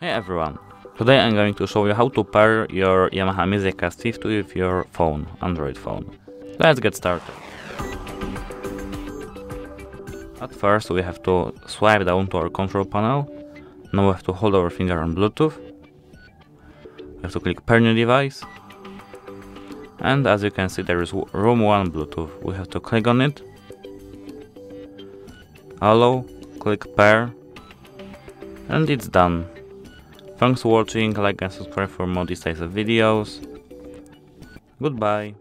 Hey everyone, today I'm going to show you how to pair your Yamaha MusicCast 50 with your phone, Android phone. Let's get started. At first we have to swipe down to our control panel. Now we have to hold our finger on Bluetooth. We have to click pair new device. And as you can see there is room 1 Bluetooth. We have to click on it. Allow, click pair. And it's done. Thanks for watching, like and subscribe for more decisive videos. Goodbye!